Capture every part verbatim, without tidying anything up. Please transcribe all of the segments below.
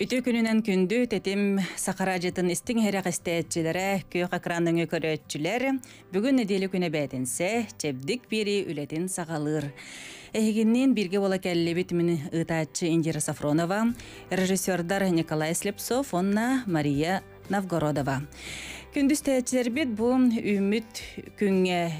Ütü gününün kündü tetim Sakaracıtın istinherek isteyicilere köy ekranını körötçüler bugün nedeli güne bedinse cebdik biri ületin sağalır. Ehiginin birge ola kelli bitimini ıtaççı Indira Safronova, rejissördar Nikolay Slepsov, onna Maria Novgorodova. Gündüz teyitçiler bit bu ümit künge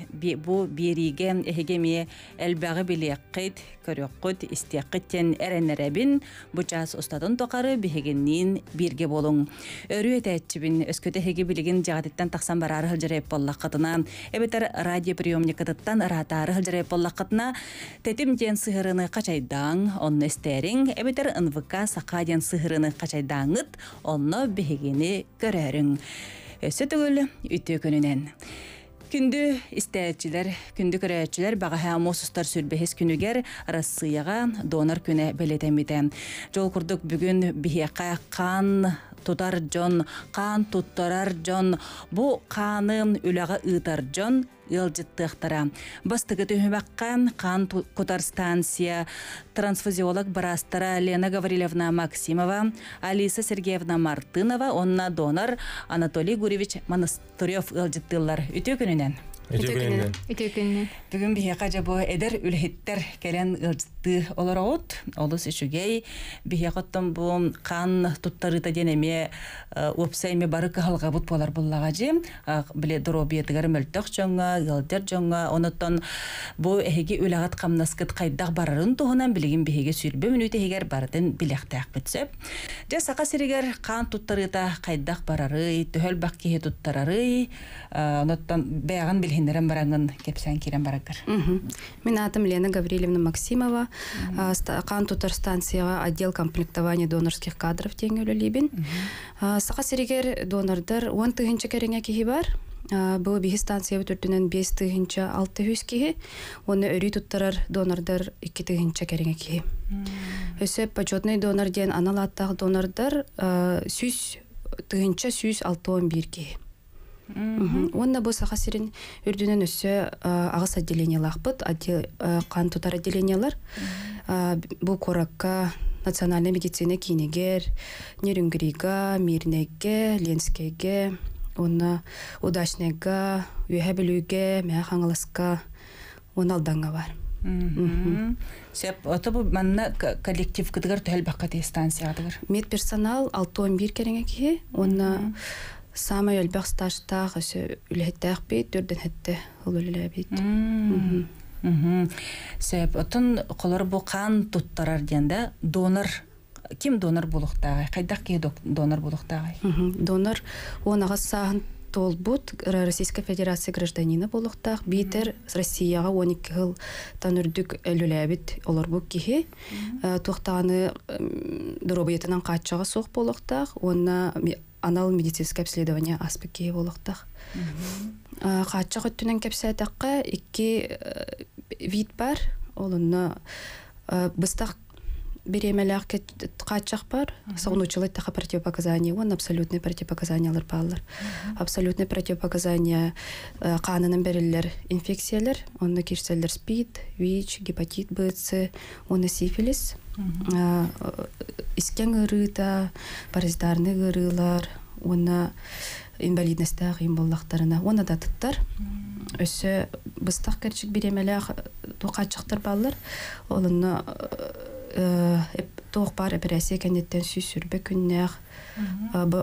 bu birige ehegemiye elbağı bileqqit, körüqqit, isteqqitten erenlerebin bu ças ustadın toqarı biheginliğin birge bolun. Örüye teyitçibin özköte hege biligin cağadetten taqsan bararı hılcırayıp bollaqatına, ebetar radyo priyomnikatittan ratarı hılcırayıp bollaqatına, tetimden sıhırını kaçaydan, onu isterin, ebetar ınvıka saqaden sıhırını kaçaydanıt, onu bihegini görörün. Sötügül ütü gününen. Kündü isteyiciler, kündü körüyüçüler bağa mosustar sülbehes günüger Rossiyaga donor güne beletemiten. Jol kurduk bugün biheqa kan tutar jon, kan tutturar jon, bu kanın ülağı ıtar jon yılcıttıktara. Bastıgı tühübakkan kan kutar stansiya transfuziolog barastara Lena Gavrilevna Maksimova, Alisa Sergeyevna Martynova, onna donor Anatoliy Gurevich Monastyrov yılcıttıllar. Ütü gününen. Ütü gününen. Ütü gününen. Bugün bihe kaca bu eder ülhitter gelen yılcıttı olara ot. Olus üçügey bihe kuttum bu kan tuttarı da deneme upsayme barıkı halga but polar bullagacı. Bile durobiyetigar mültök çöngü yıldır jonga onuttan bu ehigi ülagat kamnaskıt kaydak bararın tohunan biligin bihege sülbe münüte heger baradın bilektak bitsep. Jasaka seriger kan tuttarıda kaydak bararı, töhöl bakkihe tuttararı, onuttan beğen bilhindiren barangın kepsen kiren barakır. Min adım Lena Gavrilevna Maksimova, kan tutar stansiyaya отдел комплектования донорских кадров теңгөлөлибин. Сака серигер донордар он тыгынча кереңе кихи бар. Бу бихи станция бүтүрдүнөн беш тыгынча алты жүз кихи, оны өрүй туттарар донордар эки тыгынча кереңе кихи. Өсөп почетный донор ден аналаттагы донордар сүз тыгынча сүз алты он бир кихи. Онна бу саха сирин үрдүнөн өсө агыс отделениялар бут, кан тутар отделениялар. Бу коракка национальный медицина кинегер, Нерюнгрига, Мирнеге, Ленскеге, онна удачнега, үйөбүлүгө, механгаласка, оналданга бар. Сөп, ото бу манна коллектив кыдыгар төл баккаты станция кыдыгар. Медперсонал алты он бир кереңе ки, онна Самый өлбәк стажтағы үлеттәк бейт, дүрден әтті ұл өлелі бейт. Сөйіп, ұтын қолыр бұл қан тұттарар денді, донор, кем донор болуқтағы? Қайдақ кей донор болуқтағы? Донор, онаға сағын тол бұд, Российская Федерация гражданина болуқтағы, бейтер Россияға он екі ғыл танырдік өлелі бейт олар бұл кейі. Тұқтағаны дұробиетінен қатшаға соқ болуқтағы, анал медицинское обследование аспекте болуктах. Качак өттүнөн кепсетакка эки вид бар. Олуна быстак беремелерге качак бар. Сагынуучулукта противопоказания, он абсолютный противопоказаниялар баллар. Абсолютный противопоказания канынын берилер инфекциялар, онда кишселер СПИД, ВИЧ, гепатит Б, онда сифилис. Искен ғырыта, паразитарны ғырылар, оны инвалидності ғим боллақтарына, оны да тұттар. Өсі бұстақ кәрчік беремеліғ тоқатшықтар балар, олыны тоқ бар әперәсе кәнеттен сүй сүрбі күннәғ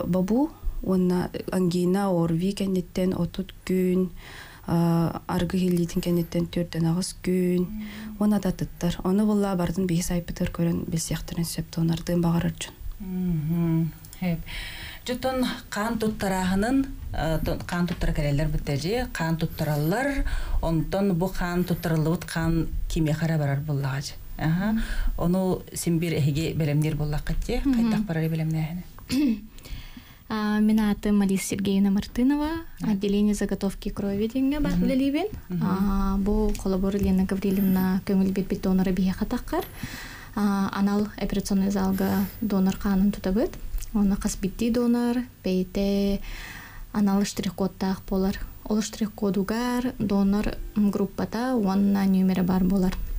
бабу, оны ангина, орви кәнеттен отуд күн, арғы хеллейтін кәнеттен түрден ағыз күн, оны да тұттар. Оны бұлла бардың бейі сайпытыр көрін білсектірін сөпті онардың бағарар жүн. Жұттың қан тұттарағының, қан тұттар кәрелер біттәже, қан тұттаралар, онтың бұ қан тұттарылығыт қан кеме қара барар бұллаға жы. Оны сен бір әйге бәлемдер бұллақ кетте, қайттақ барар бәлемді әне? Меня атым Алиса Сергеевна Мартынова, отделение заготовки крови деньги барлыбин. Бу коллабор Лена Гаврилевна көңілбет бет доноры бие қатаққар. Анал операционный залга донор қанын тұтабыт. Оны қасбетті донор, бейте анал штрих-кодтақ болар. Ол штрих-кодугар донор группата онна нөмері бар болар.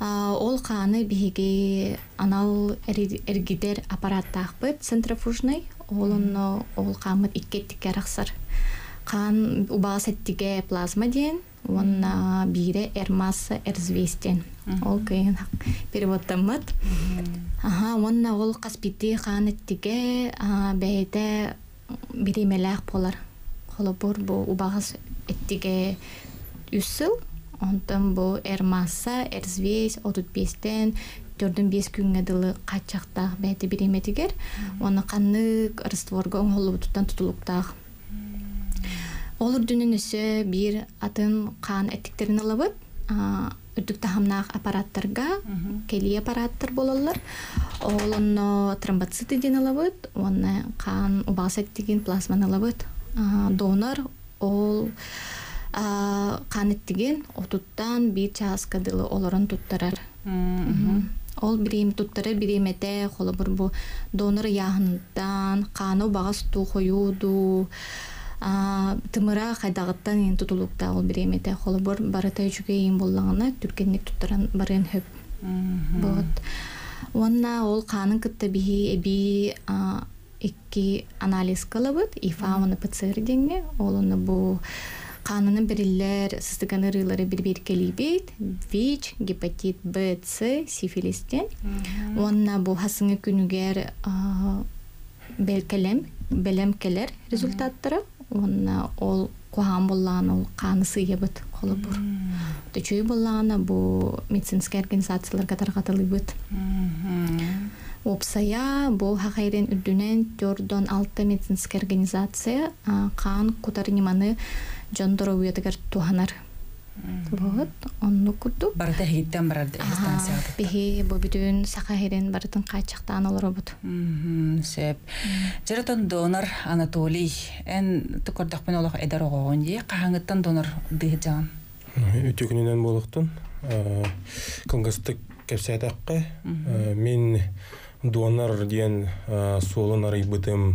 Ол қаны бейге анал әргидер аппараттақ бұд, центрофужный, олыны ол қамыр иккеттікке рақсыр. Қан ұбағыс әттіге плазма дейін, онна бейре әрмасы әрзвестен. Ол көйін переводта мұд. Онна ол қаспетті қан әттіге бәйді беремеләқ болар. Қолыбыр ұбағыс әттіге үсіл. Онтан бұл әрмаса, әрзвес, отыз бестен, төрт бес күнге дылы қатшақтақ бәйті береметігер. Оны қанық ұрыстворға оңғылы бұттан тұтылықтақ. Олыр дүнін үсі бір атын қан әттіктерін алып, үрдік тағамнақ аппараттарға, келей аппараттар болалар. Олыны тромбоцит еден алып, оны қан ұбағыс әттіген плазман алып. Донор ол қан әттіген отуттан бір чағаскадылы оларын тұттырар. Ол біреме тұттыры біремеде қолыбыр бұ донор яғындан, қаны бағас тұ қойуду, тымыра қайдағыттан ең тұтылықта ол біремеде қолыбыр барытай жүге ең болдағына түркеннік тұттыран барын хөп. Онна ол қанын күтті бігі әбі екі анализ қылыбыд, ифа оны пцр денге, ол оны бұ қанының бірілер сыстығаны рыйлары бір-бір келейбейді. ВИЧ, гепатит Б, С, сифилистен. Онына бұл хасыңы күнігер бәлем келер результаттыры. Онына ол қоған болған ол қанысы ебіт қолы бұр. Төчөй болғаны бұл медицинскі организациялар қатар-қатылы бұд. Опсая бұл хақайрен үрдінен төрт алты медицинскі организация қан құтарыныманы Джондору уйдагар туханар. Вот, он нукуту. Барда хиттан барда станция. Беги бобидун сахарин бардан кайчактан олар бут. Сеп. Жаратан донор Анатолий. Эн тукордак мен олар эдарогон же. Кахангыттан донор дыжан. Үтүкүнүнөн болуктун. Конгресстик кепсетакка мен донор деген солун арыбытым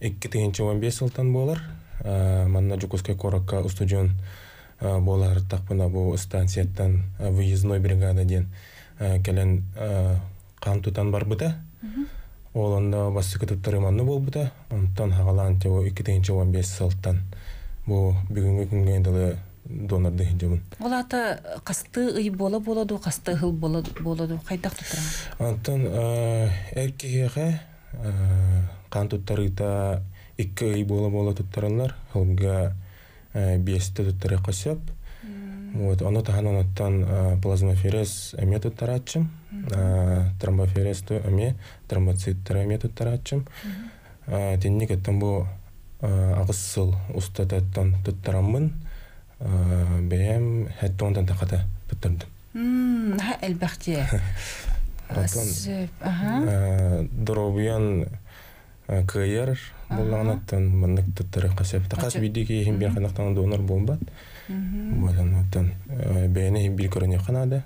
эки жүз он беш жылдан болар. Манна жукускай коракка устудион болар тақпына бұл станцияттан выездной бригададен келен қан тұтан бар бұта. Олында басы күтіптары манны бол бұта. Онтан хағалан те бұл екі жүз он беш сылттан бұл бүгінгі күнге дылы донорды жемін. Ол аты қасты ұй бола болады, қасты ғыл болады, қайтақ тұтырам? Онтан әркеге қан тұттары та Иккі үй бола-бола тұттарылар, ғылға бесті тұттары қосып. Оны тағананаттан плазмоферез әме тұттар атшым, тромбоферез әме, тромбоциттар әме тұттар атшым. Теннік әттен бұл ағысыл ұстататтан тұттарамын, бәйім әтті ондан тақата тұттардым. Ға әлбәқте. Дұрабиян көйер болғанаттан мұнық тұттары қасап. Тақас бейдегі ең қанақтан донор болмбад. Бәйіне ең бей көріне қанады.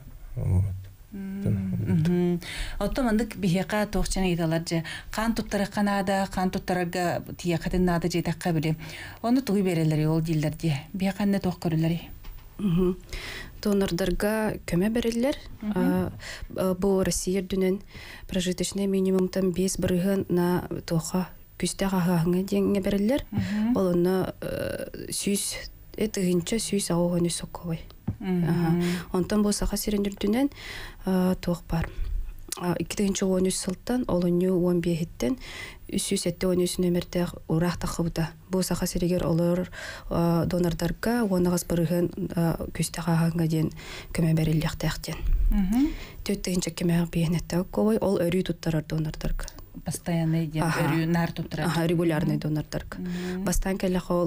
Отты мұнық бейеқа тоқчаны еталар. Қан тұттары қанады, қан тұттарға тие қатын ады жетаққа біле. Оны тұғы берелері ол дейлдерде. Бейеқанды тоқ көрілері. Донордарға көме берілер. Бұл Россия дүнен прожиточный минимумтан бес бірігін на тоқа күсті қағағыңа деңге берілер. Олына сүйіс, әтігінші сүйіс ауғаны соққылай. Онтан бұл сақа сирендер дүнен тоқ бар. Икідігінші он үш сылттан, олыны он бейхеттен, үс жүз он үш нөмірді ұрақ тақыбыда. Бұл сақа сирегер олыр донордарға оңағыз бірігін күсті қағанға ден көмі бәрілік тәқтен. Төттігінші көмі бейінетті қой, ол өрі тұттарар донордарға. Бастаянный ден, өрі нәр тұттарар? Регулярный донордарға. Бастан кәліқ ол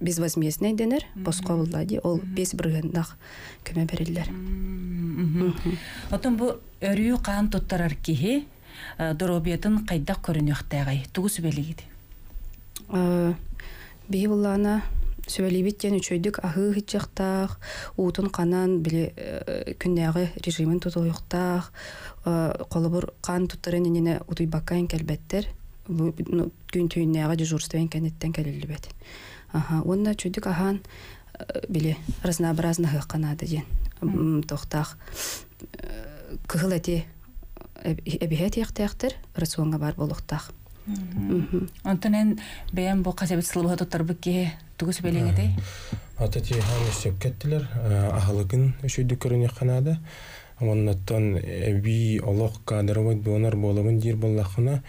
без возмездіне денер, басқа болады, ол без бірігін көмі бәрілер. Өрі қан тұттарар кейі, дұробиятын қайдақ көрінеқтағай. Тұғысы бәлігеді? Бей боллана сөйлебеттен үчөйдік ахы хитчақтақ, утын қанан күндегі режимін тұтылуқтақ, қолыбыр қан тұттырын еніне ұтыйбаққан кәлбәттер, күн түйіннеға дежурствен кәнеттен кәлілі бәді. Онына чөйдік ахан разнообразны қанады ден тоқтақ. Күхіл әте әбіғет ектіяқтыр рационға бар болуқтақ. Онтынен бәйін бұл қасабет сылбығы тұттыр бүкке түгісі бәліңеді? Атыте хан өсіп кәттілер, ағылығын үшіді көріне қанады. Оннаттан әбі олық қадырвайд бұланар болығын дер болақына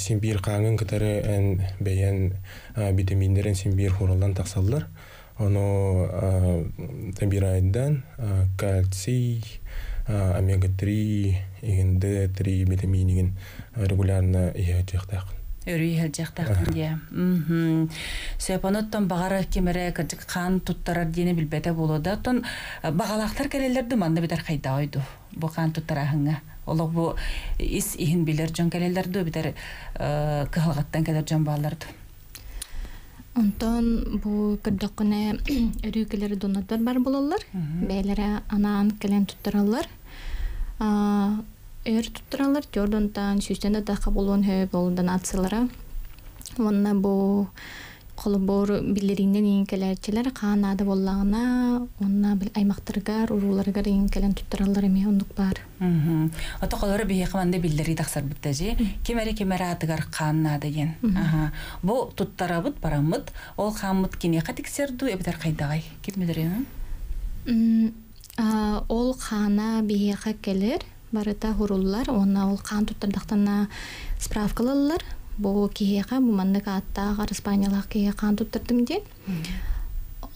сенбейір қаңын кітары ән бәйін витаминдерін сенбейір хоралдан тақсалдар. Оны тәбір айдан кальций, омега три, д три витаминігін регулярно ие жақтақ. Өрүй ел жақтақ, иә. Сөйпаноттан бағара кемірі қан тұттарар дені білбәді болады. Оттан бағалақтар кәрелерді маңда бітар қайда ойды бұл қан тұттарағыңа. Олық бұл іс иін білер жон кәрелерді бітар қығылғаттан кәдер жон бағаларды. Онтон бу кырдыкны өрүкелер донаттар бар болалар. Бәйләре анаан келен туттыралар. Өр туттыралар, жордонтан сүстен да тақа болуын хөө болудан атсылара. Онна бу қолыбор билеринен еңкелерчелер қан ады боллағына, онна біл аймақтыргар, уруларгар еңкелен туттыралар еме ондық бар. Ата қолары бейе қаманды билдері тақсар бітті же, кемәрі-кемәрі атығар қан ады ен. Бұл туттарабыт барамыт, ол қамыт кене қатексерді, әбітер қайдағай? Кетмедір ені? Ол қана бейе қа келер, барыта ғурулар, онна ол қан туттардақтана справкалалар. Бұл кейеға, бұмандық аттағар Испаниялақ кейе қан тұттырдым ден.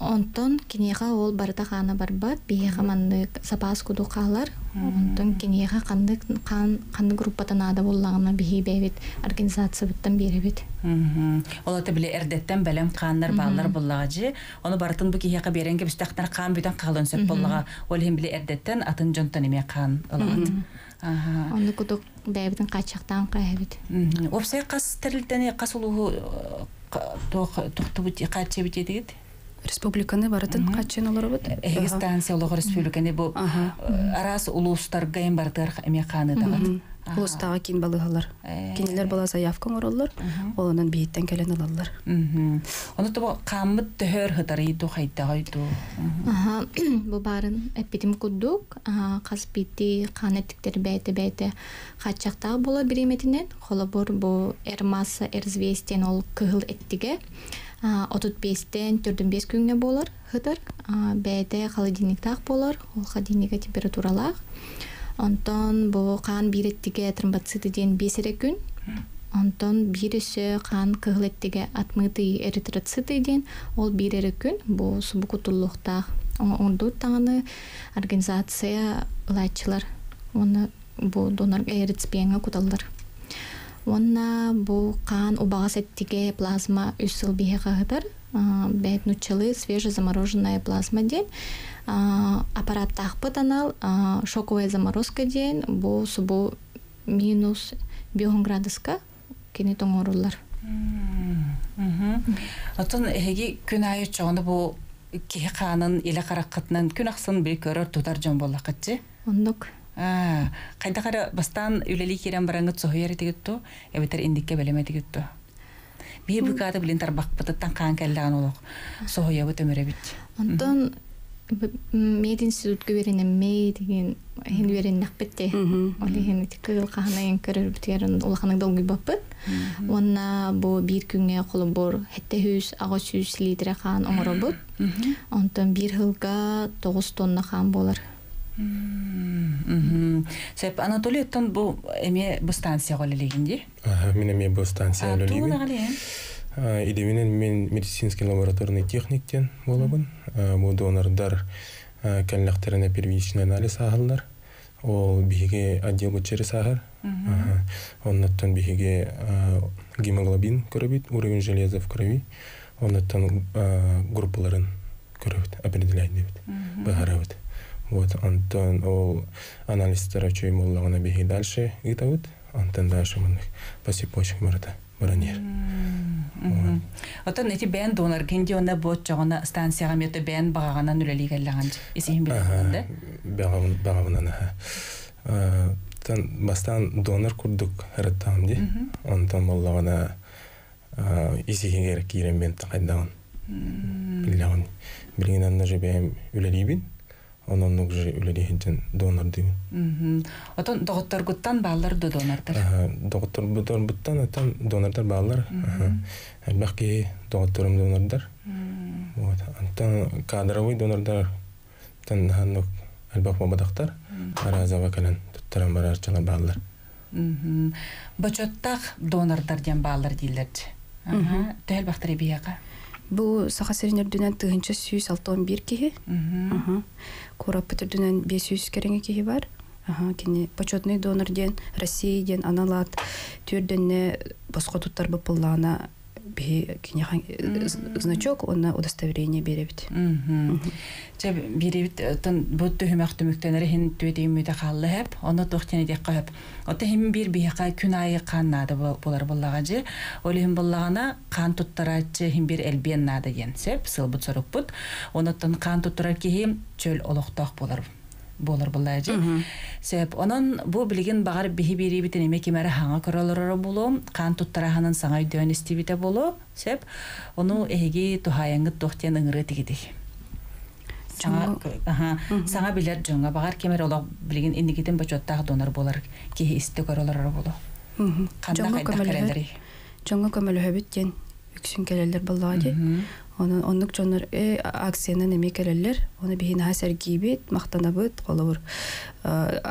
Онтын кенеға ол барда қаны барбат, бейеға мандық сапас күді қалар. Онтын кенеға қанды группатан ада болағына бейе бәйбет, организация біттен бері бет. Ол әті біле әрдеттен бәлем қандар бағылар болаға жи. Оны бартын бұл кейеға беренге бүстақтар қан бүтін қалын сөп болаға. Ол ең біле әрдеттен атын жонтан еме қан олағады. Онды күдік бәйбітін қатшақтан қайбет. Опсай қас тәрілдәне қас ұлығы тұқты бұд қатшы бұд едігеді? Республиканы барытын қатшын олар бұд? Эгестанция олығы республиканы бұл арас ұлыстарғайын бардығар әме қаны дағады. Ұлыстағы кен балығалар. Кенелер баласа явқан оралар, олынан бейттен кәлен алалар. Оны тұбы қамыт түхөр ғыдарайды, қайдағайды. Бұл барын әппетім күддік, қас бетті қан әттіктер бәйті-бәйті қатшақтағы бола береметінен, қолы бұр бұл әр маса, әр звестен ол күхіл әттіге, отыз бестен төрт бес күнге болар ғыдар, бәйті қаладиніктақ болар, ол қадинеге температуралақ. Онтон бұл қан биреттіге тромбоцитиден бесірі күн, онтон бирісі қан кығылеттіге атмыды эритроцитиден ол бирері күн, бұл сұбы құтылықтақ. Онды таңыны организация лайчылар, оны бұл донар эритспиенге құталдар. Онна бұл қан ұбағас әттіге плазма үсіл бейі қағыдар, бәйт нүтчілі свежі замороженная плазма ден, аппарат тақпыт анал шоковая заморозка дейін бұл сұбу минус бион градуска кені тоң орулар. Оттын әйгі күн айы чоғынды бұл кей қанын елі қараққытынан күн ақсын бір көрір тұтар жон болла қытшы? Ондық. Қайда қара бастан үлелі керен бараңғы цохуер етігітті, әбетер ендікке бәлем етігітті. Бей бүкаты білін тарбақпытыттан қан кәлдіған олық цохуя бұт өмірі біт. Ондың Мед институтқа берінен мейдеген хен берінен ақпетте. Олі хен күл қағынайын көрір бітігерін олақының долғы бапыт. Онна бұл бір күнге қолы бұр әтті үйіз, ағыз үйіз лидері қағын оңыры бұд. Онтын бір ғылға тоғыз тонна қағын болыр. Сөйіп, Анатолий өттін бұл әме бұл станция қолы легінде? Мен әме бұл станция қолы легінде. Идеменен мен медицинский лабораторный техниктен болабын. Бұл донардар кәлінләқтеріне первичный анализ ағылдар. Ол бейге отдел бұтчері сағыр. Оннаттан бейге гемоглобин көрібет, уровень железа в крови. Оннаттан группаларын көрібет, определяйді бет, бағара бет. Онтан ол анализтара чөйім олағына бейге дальше ғытауыт. Онтан дальше мұндық пасипочек мұрата. Баранер. أتون أنتي بين دونر كندي أنا بوت جانا استانسيا غميت بين بعانا نوللي كلا عند إسمه بيرد. بعانا بعانا نه. تن باستان دونر كردك هرتام دي. أنتم الله وانا إسمه غير كيرم بين تقدان. بليان بلينا نجيبهم ولليبين. أنا نقول ولدي هجن دونر ديون. أمم. أتون دكتور قطان بالر دو دونر تر. آه دكتور بدور بطان أتون دونر تر بالر. آه. بقية دكتورم دونر تر. وات أتون كادروي دونر تر. أتون هنوك البقى ما بدكتر. أرا زوا كلن ترى مرار تلا بالر. أمم. بجوتاخ دونر تر جم بالر ديلت. آه. تهل بختري بيهاك. بو سخسرين الدنيا تهنش سويس ألتون بيركيه، أها، كورا بتردنا بيسويس كرينج كيه بار، أها كني بجوتني دونر دين روسيا دين أنالات تردنا بسقطو ترب بلانا به كني خان значок ونا удостоверение بيربت. جب بيربت تن بتوهم أختم كتنرهن تودي متخلهب، أنا توختني دقهب، أتهم بير به قا كناي قان نادا بولار بلاغجر، ولهم بلاغنا قان تطرات هم بير البين نادا ينسب سلبت سرقبت، أنا تن قان تطرات كهم جل ألختاق بولار. بولر بلاجي، سب أنا بو بليجن بعرف به بيري بتنمي كمرة هانا كرالر ربولم كان تطرحنا سعي ديانستي بتبولو سب أنو إهجي تهاينغ تختين إنغرتي كده. سعى ها سعى بلاد جونغ بعرف كمرة الله بليجن إني كتيم بجوتة دونر بولر كه استو كرالر ربولو. جونغ كملها جونغ كملها بتجن يكسين كرالر بلاجي. Onun onluk jonlar e aksiyana neme kereller, onu bir hina sergibit, maktanabıt, qalır.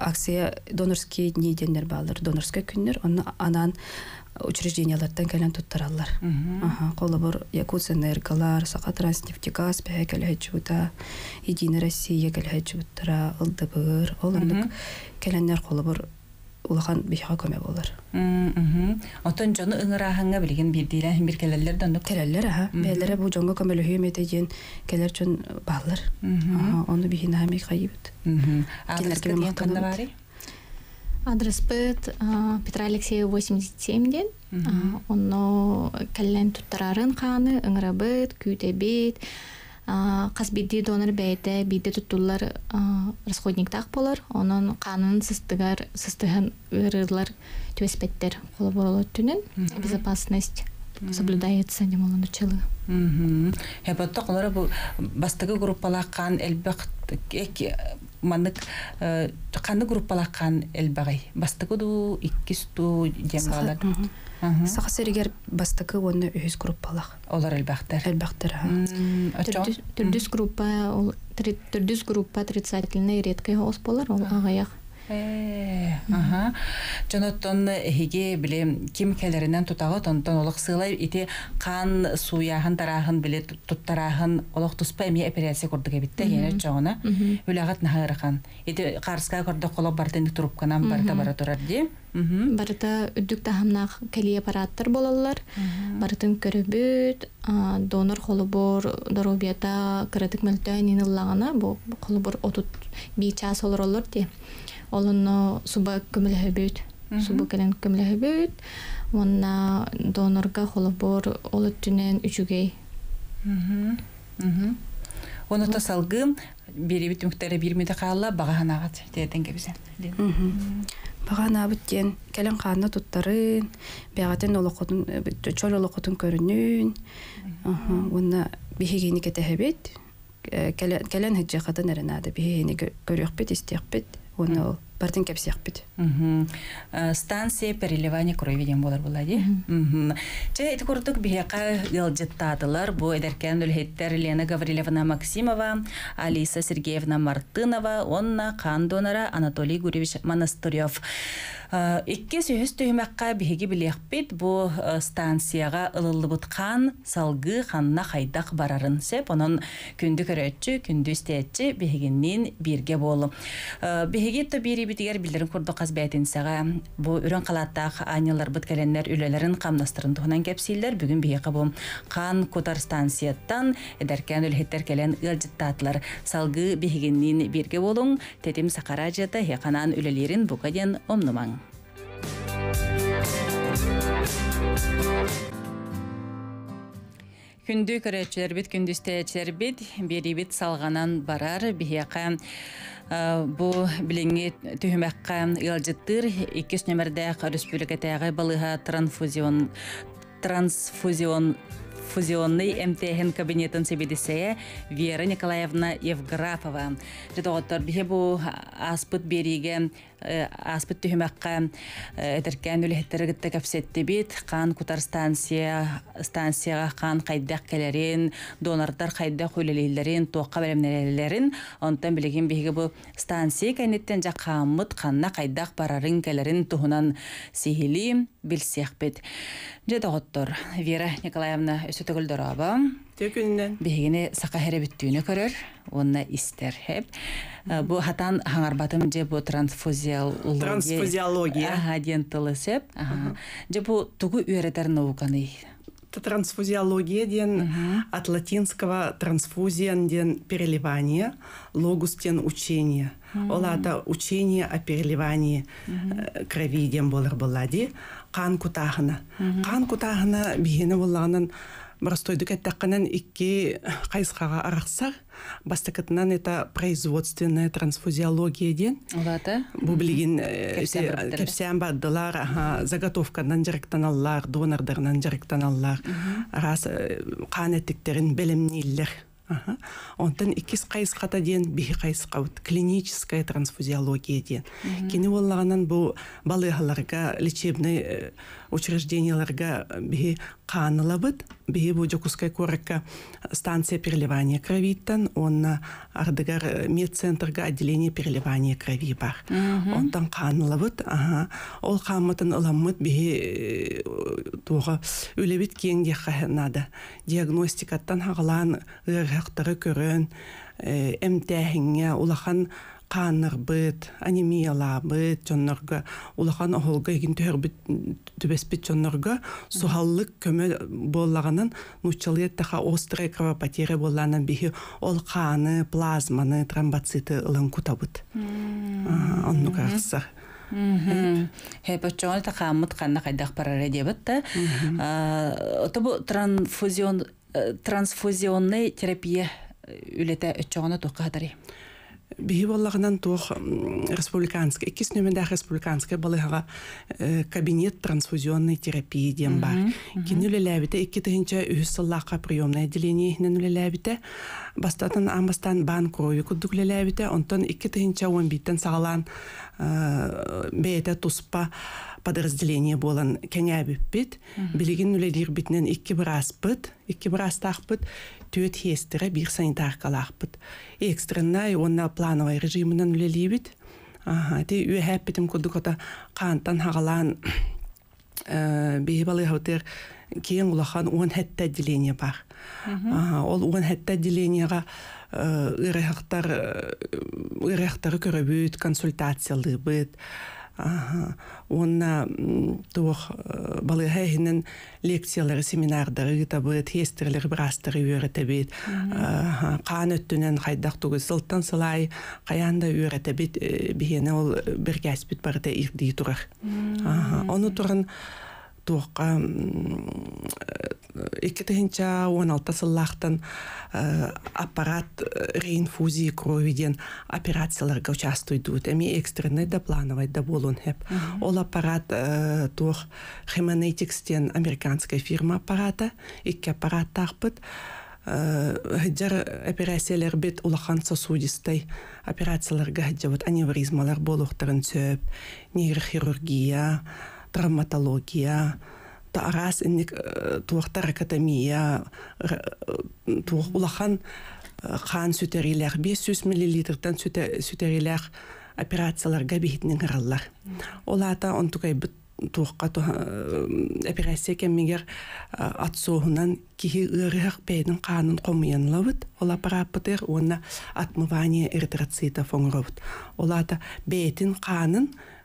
Aksiya donorski nidenler bağlar, donorska günler, onu anan учреждениялардан келен туттараллар. Аха, қолыбыр якутсэнергалар, сақатранснефтегаз бэхэ кэлхэчута, Единая Россия кэлхэчуттара, ылдыбыр, олындык келеннер қолыбыр улахан бихага көмө болар. Мм. Атын жаны ыңыраханга билген бир дилен бир келелерден доп келелер аха. Бейлере бу жонго көмөлө хүймөтөйүн келер жон балдар. Аха, аны бихин хами кайбыт. Мм. Адрес кем кандай бари? Адрес пет Петра Алексеева восемьдесят семь ден. Оно келен туттарарын ханы ыңырабыт, күтөбит. Қасбетті донор бәйті бейді тұттулар расходник тақ болар, оның қанын сыстыған өрілер төспеттер қолы болу түнін, безопасность соблюдается демолын үшілі. Хәбатты қолары бастығы группалақ қан әлбәғай, бастығы ду иккісту демғалар. Сақасыргер бастығы оны үйіз группалақ. Олар әлбәқтір? Әлбәқтір, ға. Түрдіз группа отрицательный редкий ғоз болар, ол ағаяқ. Ага. Жанаттан хиге биле ким келеринен тутага тонтон олук сыйлай ити кан суяхан тарахын биле туттарахын олук туспай ми операция көрдүгө битте яна жана улагат нахаракан ити карска көрдө колоп бартендик турупканан барта бара турар ди. Барта үдүк тахамнак келе аппараттар болалар. Бартын көрөбүт, донор холобор доробията кредит мөлтөнин лагана бу холобор отут бичас олорлор ди. Олоно суба көмөлөбүт, суба келен көмөлөбүт. Онна донорга холобор олоттунен үчүгей. Мм. Мм. Оны тасалгын бири бит мөхтәре бирмиде калла баганага тетенге бизе. Мм. Багана биттен келен каны туттарын, бягатын олокотун, чөл олокотун көрүнүн. Аха, онна бихигени кетебит. Келен хеджи катан эренада бихигени көрөкпет, истекпет. Оно партин кепсех бит. Станция переливания крови дем болар булади. Че эти курдук бияка ялжеттадылар. Бу эдеркен үлхеттер Лена Гаврилевна Максимова, Алиса Сергеевна Мартынова, онна кан донора Анатолий Гуревич Монастырев. Икки сүйіс түймәкқа бігігі білеқпет бұ станцияға ұлылыбытқан салғы қанына қайдақ барарын сәп, оның күнді көрәтші, күнді істетші бігігінен берге болу. Бігігі түбірі бітігер білдерін құрды қаз бәйтін сәға. Бұ үрін қалаттақ айнылар бұт кәленлер үлелерін қамнастырын тұғынан кәпсейлер бүгін бігігі бұ қан көтар станцияттан әдәркен үлхеттер кәлен ұлжыттатылар. Салғы бігігінен берге болуң, тәтім сақара жата хеқанан үлелерін бұқаден омнымаң. Күнді көрәтшілер біт, күнді істәйтшілер біт, бері біт салғанан барар, бігеқа бұ біліңі түхімәққа үлжіттір, икес нөмірдәқ республикатағы балыға трансфузионный МТХ кабинетін себедісея Вера Николаевна Евграфова. Жетоғаттар бігі бұ аспыт беріге аспыт түхімәққа әтіркен үліхеттерігітті көпсетті бет, қан күтар станцияға қан қайдақ кәлерін, донардар қайдақ өлелейлерін, тоққа бәлемнелелерін, онтан білеген бейгі бұл станция кәйнеттен жа қамыт қанна қайдақ барарын кәлерін тұхынан сейілі білсек бет. Жеді ғоттыр, Вера Николаевна өсі түгілдір аба. Төкіннен. Бейгіне сақа хәрі біттіуіні көрір, онына істер хеп. Бұ хатан хаңарбатым же бұ трансфузиология агенттылы сеп. Же бұ түгі үйеретер науканы. Трансфузиология ден от латинского трансфузиан ден переливание, логус ден учение. Олата учение о переливании крови ден болар болади қан кутағына. Қан кутағына бейгіне болағынан Моростойдык әттәққанан икі қайсқаға арақсар, бастықытынан это производственная трансфузиология ден. Олады? Бұл білген кепсен баддылар, заготовканнан жарықтаналар, донардарнан жарықтаналар, қан әттіктерін бәлімнейлер. Онтан икіс қайсқата ден, бейі қайсқа клиническая трансфузиология ден. Кені олағынан бұл балығаларға, лечебный учрежденияларға бейі қанылы бұд, бейі бұл жокускай көрікка станция переливания кровиттан, онна ардыгар медцентрға отделение переливания крови бар. Онтан қанылы бұд, ол қамытын ұламыд бейі туға өлебет кеңде қағынады. Диагностикаттан хағылан ғырғақтары көрін, әмтәхіңе ұлақан қаныр бұд, анемияла бұд, жоннарға, ұлақан ұғылға егін түбес бұд жоннарға сұхаллық көмі болағынан нұтчалы еттіға острая кровопатері болағынан бігі ол қаны, плазманы, тромбоциты ұлан күта бұд. Онның қарқысар. Хэпэт жоғын та қамыт қанна қайдақ барар әде бұд та. Отабы трансфузионный терапия үлеті өт жоғына тоққа қадары. Бейі болағынан тоқ республиканская, екіс нөмендәк республиканская балығаға кабинет трансфузионный терапии ден бар. Кен үлеләбіті, екі тігінші үйсіллаққа приемная деленейінен үлеләбіті, бастатын амбастан бан крови күддік үлеләбіті, онтан екі тігінші он бейттен сағалан бейті тұспа подразделение болан кәңәбіп біт, білеген үлелер бітінен екі бір ас біт, екі бір астақ біт, төт хестері бір санитарқалақ бұд. Экстреннай, онна плановай режимынан үлелей бід. Те үйәп бітім күдік ота қантан хағалан бейбалы ғаутер кейін ұлақан он әтті әделене бар. Ол он әтті әделенеға үрәқтары көрі бүйт, консультациялы бід. Онна туох балыгайынын лекциялары, семинардары табыт, хестерлер бірастары үйретебет, қан өттінен қайдақ туғы сылттан сылай, қаянда үйретебет, бігені ол бірге әспет барыда ирдей тұрар. Оны тұрын туоққа екетігінші он алты сыллақтан аппарат реинфузии кровиден операцияларға участвуйдуд. Әме экстренный да плановай да болуын әп. Ол аппарат туоқ Хемонетикстен американская фирма аппарата, екі аппарат тақпыд. Хәджар операциялар бет улахан сосудистай операцияларға хәджават аневризмалар болуқтарын сөп, нейрохирургия, травматология, арас инник туақтар академия, туақ улахан қан сөтерелер, бес жүз миллилитрдан сөтерелер операцияларға бейітінің аралар. Олата онтуғай бұт туаққа операция кәмегер атсоғынан кейі үріғ бәйдің қанын қомыянла бұд. Ола парапытыр, онына атмывания эритроцита фоңыры бұд. Олата бәйтін қанын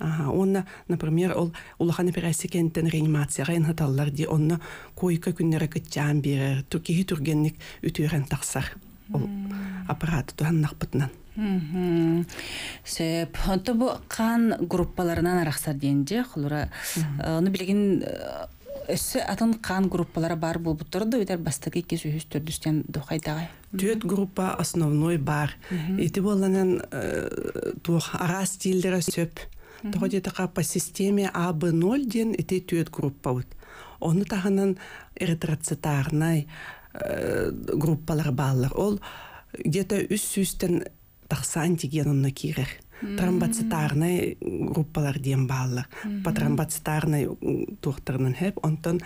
Ага, он, например, ол улахан операсикенттен реанимацияга энхаталлар ди онна койка күннөрө кетчан берер, туркии тургенник үтүрен таксар. Ол аппарат туаннакпытнан. Мм. Сеп, тобу кан группаларынан араксар денде, хулура, аны билген Өсі атын қан группалары бар бұл бұттырды, өйтер бастығы кесі үстірдістен дұқайдағай. Төт группа основной бар. Еті болынан ара стилдері сөп. Тұғы детіға по системе А Б ноль ден еті төт группа өт. Оны тағынан эритроцитарнай группалар балыр. Ол деді үс-үстен тақсан дегенімні керір. Тромбоцитарный группалар дем баллар. По тромбоцитарный тухтырнын хэп, онтон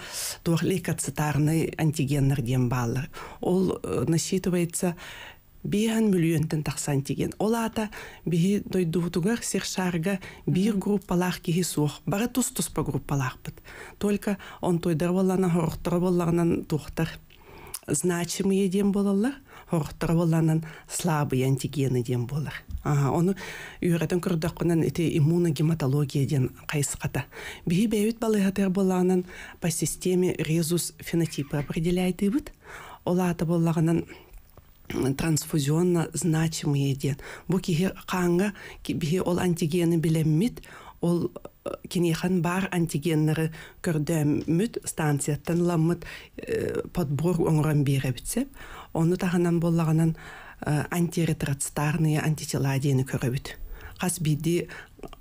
тухлейкоцитарный антигеннер дем баллар. Ол насчитывается бейхан миллионтен тахс антиген. Ол ата бейхи дойдугутугар сершарга бейх группалар кихи сух. Бары тус-тус по группалар бит. Только он тойдар боллана, хорохтар болларнан тухтар. Значимые дем болалар, хорохтар болланан слабые антигены дем болар. Оны үйрәтін күрдіқынан әте иммуногематология ден қайсықата. Бігі бәйіт балығатыр болағынан по системе резус фенотипы определяйты бұд. Ола аты болағынан трансфузионна значимые ден. Бұ кеге қаңға бігі ол антигені білеммет, ол кенехан бар антигеннері көрдіммет, станцияттан ламмет подбор оңыран бері бітсеп. Оны тағынан болағынан антиретроцитарные антитела дейіні көрібіт. Қас бейді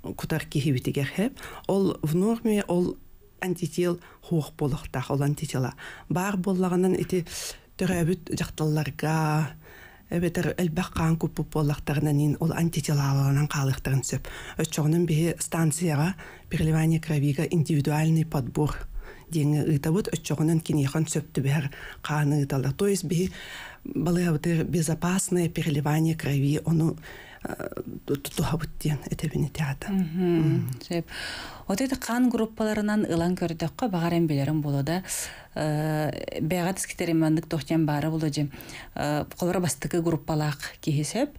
құтар кейбетігер хеп, ол в норме ол антител хуық болықтақ, ол антитела. Бар болағынан әті түрәбіт жақталларға, әбетір әлбәққан көпі болықтарынан ол антителаларынан қалықтарын сөп. Өтшоғының бейі станцияға, переливание кровиға индивидуальный подбор дейіні ұйтабыт, өтшоғының кенеқан сөпті бәр қаны ұйталар. То есть бейі Балыга бутыр безопасное переливание крови, оно туға буттен, это бенетиата. Вот это қан группаларынан ылан көрдіққа бағарен белерін болады. Бәғат іскетеремендік тоқтен бары болады. Қолыр бастықы группалақ кейсеп,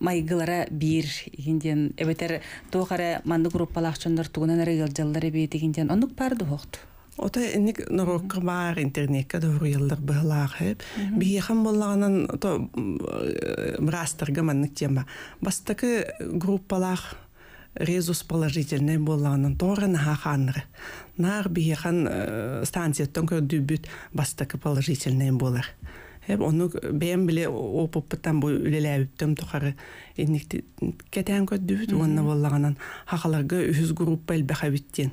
майгылара бір, әбетер тоғары манды группалақ чондар туғынан әрі елжалары бейтігінден, ондық барды хоқты? Ота энек нороккар бар интернетка дөрү йылдыр быйлар хеп. Бейхан боллаганан то мрастырга маннык тема. Бастакы группалар резус положительный боллаганан торын хаханры. Нар бейхан станцияттан көрдүбүт бастакы положительный болар. Хеп ону бем биле опуптан бу үлеләбиптем тухары энек кетен көрдүбүт онна боллаганан хахаларга үз группа элбахабиттен.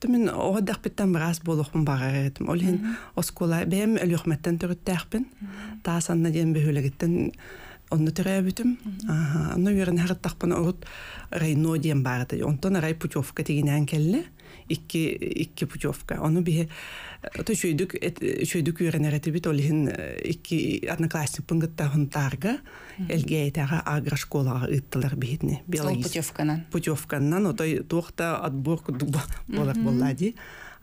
Төмен оғадақ біттен біраз болуқпын бағар әдім. Олен оскола бәйім әліғметтен түріттәқпін. Таасанна дейін бөхілігіттен онны түрі әбітім. Оны өрін әріттақпын ұрыт райно дейін барды. Онтан рай путевка дегенен келі. Икки путевка. Оны бе шөйдік өрін әріті біт. Олен икки одноклассник пыңғытта ғынтарға әлге әйтәға агрошколаға ұйттылар бейдіне. Сол путевканан? Путевканан. Отой тоқта отбор күдік болақ болады.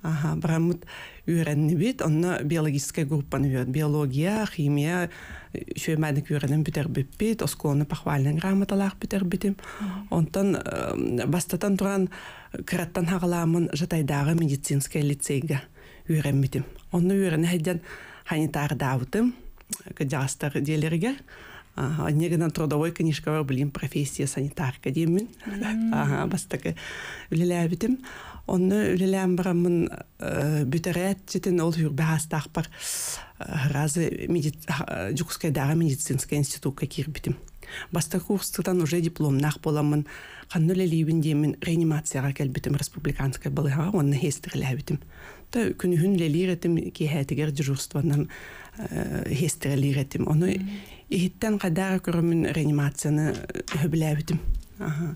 Бұрамыт өрәнні бет, онына биологическая группаны өрәді. Биология, химия, шөймәдік өрәнін бүтер бөппет, осколыны пақвалының ғаматалақ бүтер бөтем. Онтан бастатан тұран қыраттан хағаламын жатайдағы медицинская лицейге өрән бөтем. Онына өрәні әйден ханитар дауытым, қадастар делерге. Негенан трудовой книжкавар білім профессия санитарка деймін. Бастықы үлілі бітім. Оны үлілі барамын бүтірет жетін ол үрбі астақпар ғразы жүкіскайдағы медицинская институтқа кер бітім. Баста курстықтан уже дипломнақ боламын, қанны ләлейбін деймін реанимацияға кәл бітім республиканскай балыға, онына хестірілі бітім. Та күнігін ләлейретім, кейхәтігер дежурстваннан хестірілі ретім. Оны ехіттен қадары көрімін реанимацияны өбілі бітім. آها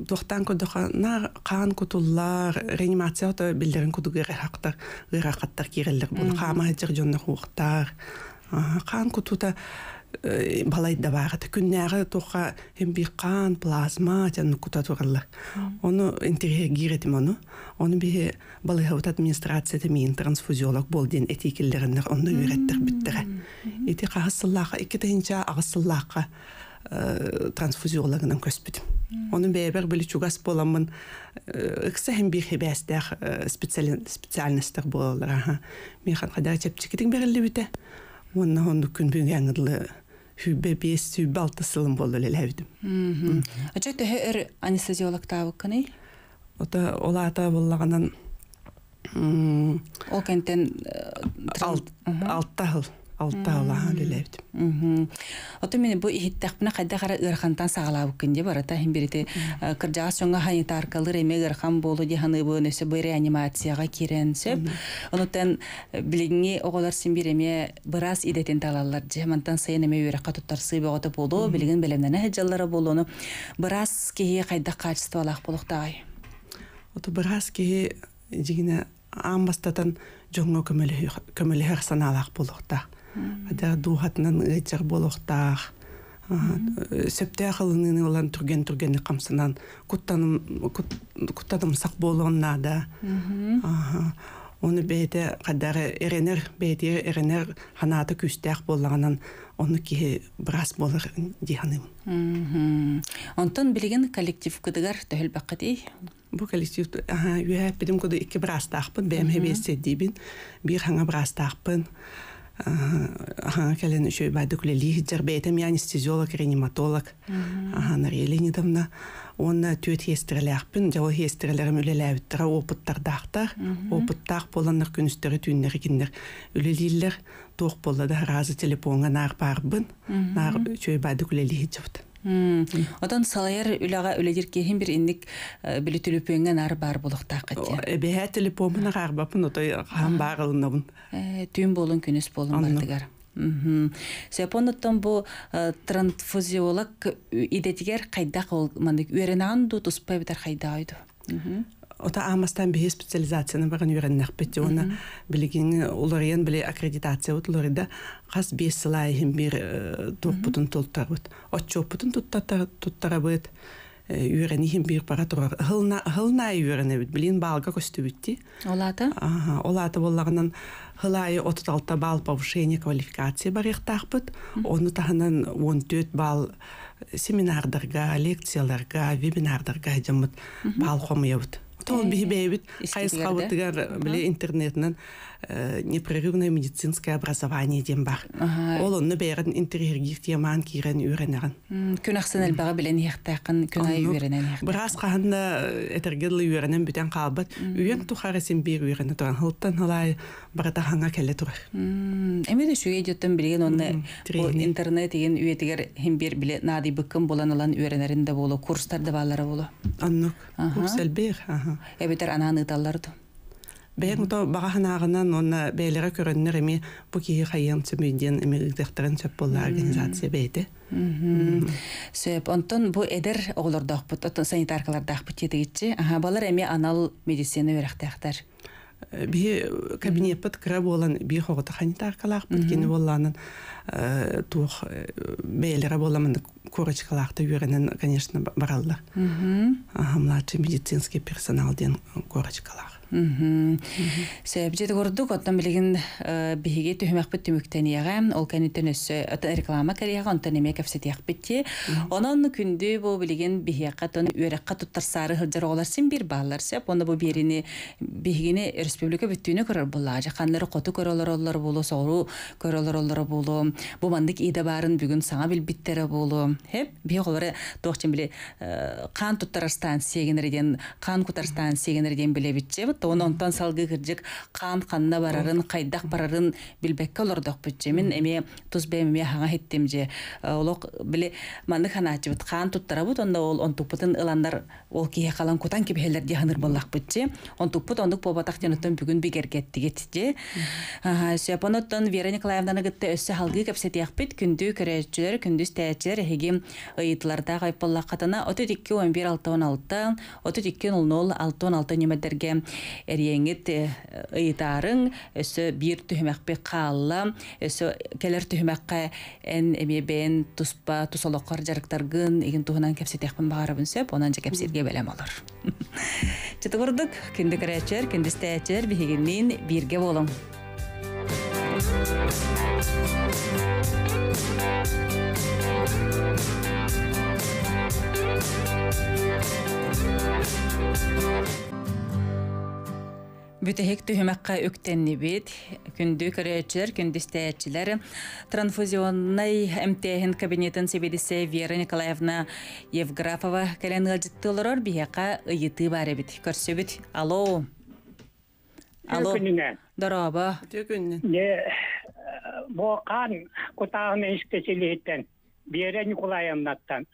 دوختان كده خنا قان كده الله رينيماتيات بالدرن كده غير حقدر غير قدر كير اللي بنقامه ترجعنا هو اختار قان كده تا بلايد دبارة كنا غير توخا هم بقان بلازما تانو كده تورله أنو انتريه غيرت منو أنو به بلايد هوت administratie تمين ترانسفوزيولوج بولدين اتيك اللي غنر أنو يرتر بتره اتيك هالصلاقة اكده هنجا هالصلاقة transfusiologlardan köspüdüm. Onun beraber böyle çok az bolamın eksehin bir hibastar spesialistler bolar ha. Mihan kadar çepçikidin berli bite. Onun handu gün büngänidli hübbebes hübaltasılım bolul elhevdim. Mhm. Acayte her anesteziolog tavukani. O da olata bollanan o kenten alt alttahıl الطاولة هذه لعبت. أمم. أتمنى بوي هتخبنا خدّة خر غرخانتان ساعلا وكنجة براتها هم بريتة كرجاسونغ هاي تاركالري ميغرخان بولو جهاني بو نسبيري أنيماتسيا غكيرنسب. أنتن بليني أقدر سنبيري مي براس إيدة تنتالالر جهمانتان سين مي ورقة الترصيب وقت بولو بلين بلمنا نهجلر بولونه براس كه خدّة قارس طالخ بلوختاي. أتو براس كه جينا عم بستن جونغو كمله كمله خسنا على بلوختا. هذا دوهتنا نجتر بولوختار سبتاخلني نولان ترجن ترجن قمصنان كتن كتن مسق بولون نادا آه ون بيت قدر إرنر بيت إرنر هناتا كستاخ بولانن ونكيه براس بولر ديهنم. أنتن بليجن كولكتيف كدغر تهل بقتي. بو كولكتيف آه يها بدم كده إك براس تاخبن بيم هبي سديبن بيرهنا براس تاخبن. ага келен еще بعد كل اللي هجر بيتهم يعني استيزولك رينيماتولك ага نريلي ندمنا он тюет хестерляхпин жау хестерлерим үлеләбиттер опыттардахтар опыттар боланнар күнүстөрү түннер киндер үлелиллер тоқ боллада разы телефонга нар барбын нар чөй бады күлели хижбыт Одан салайыр үләға үләдер кейін бір индік білі түліпіңген ары бар болықтақ кетті. Бәе телепомынық арбапын отой қан бағылынабын. Түйін болын күніс болын бардығар. Сөйпондықтан бұл трансфузиолог идетігер қайдақ олмандық өрінаған ду тұспай бітар қайда ойды. Ота амастан бе специализацияны баған үйреннақ бетте. Оны білігені олариян біле аккредитация өтілерді қас бес сылайын бір тұқпытын тұлттар өт. Отчы өппытын тұттар өт. Үйренейін бір пара тұрар. Хылнай үйрене өт. Білін балға көсті өтті. Олаты? Олаты болағынан хылайы отыз алты бал повышение квалификация бар еқтақ бөт. Оны тағынан он төрт бал семинардарға, лекцияларға, вебинардарға жамыт бал қомы өт. Тол бейбит хайсқа бутыгар биле интернетнен непрерывное медицинское образование дем бар. Ол онны бейрен интерьергиф яман кирен үйренерен. Күнәхсен әлбәгә белән яхтакын күнә үйренен. Бирас кагында этергедле үйренен бүтән калбат. Үйен тухарысын бер үйренен торган хылтан халай барда ханга келе тур. Эме дә шуе җөттән белгән онны интернет дигән үетегәр һәм бер биле нади быкым буланылан үйренерен дә булу, курсларда баллары булу. Аннук курсел бер. Эбетер ананы талларды. Бәйін ұта бағанағынан оны бәйлері көрінер еме бұл кейі қайын сөмейден емелдіктерін сөп болы организация бәйді. Сөп, онтын бұл әдір оғылырды ақпыт, онтын санитаркаларды ақпыт еді кетші. Балар әме анал медицины өріқті ақтар. Бі кабинет бұт кірі болан бі қоғыты санитаркалы ақпыт кені боланын тұқ бәйлері боламын корочкалақты үйренен, конечно, баралдар. Младший медицинский персоналден корочкалақ. Сөйбжеді көрдік, оттан білігін бігі түхімек бұт түміктен еға, ол кәнеттен өсі өттен реклама кәреға, онтан емек әфсет еқ бітті. Онан күнді бұл білігін бігі қаттан өрекқа тұттар сары ғылдар оларсын бір бағылар сөп, онда бұл беріні бігіні республика бүттіні көрір бұл. Қандары қоты көрілер олар болу, соғыру көрілер олар болу, bolum. Bu mandık ede barın bugün sana bil bittere bolum. Hep bir olarak doğuşun bile kan tutar stansiye genereden, kan kutar stansiye genereden bile bitce. Bu da ondan salgı kırcık kan kanına bararın, kaydak bararın bilbekke olur dok bitce. Min eme tuz bemeye hana hittimce. Oluk bile mandık hanatçı bit kan tutara bit onda ol on tuputun ılanlar ol kiye kalan kutan gibi heller diyanır bollak bitce. On tuput onduk bobatak yanıtın bugün bir gergetti getici. Söpanottan Vera Nikolaevna'nı gıttı össü halgı kapsatıyaq bit kündü köreççüler, kündüz təyətçiler ehegim ıyıtlarda qaypallaq qatana otuz iki on bir altı on altı, otuz iki sıfır altı on altı nimetlerge eriyengit ıyıtarın össü bir tühüməqbi qalla, össü keler tühüməqqa en emeben tuspa, tusoloqar jarıqtargın egin tuhunan kapsatıyaqbın bağarabın söp, onanca kapsatıyaqbın bələm olur. Çıtı vurduk, kündü köreççüler, kündüz təyətçiler beheginin birge bolum. Бүтәһек төһөмәккә өктәнне бит, күндү көрәччеләр, күндүз тәяччеләр, трансфузионный эмтәһен кабинетін себедесе Вера Николаевна Евграфова кәлән ғалжытты олырор бияқа ыйыты бары бит. Көрсө бит. Алло. Алло. Дараба. Не, Вокан, кутағын ешкеселеттен, Вера Николаевнаттан,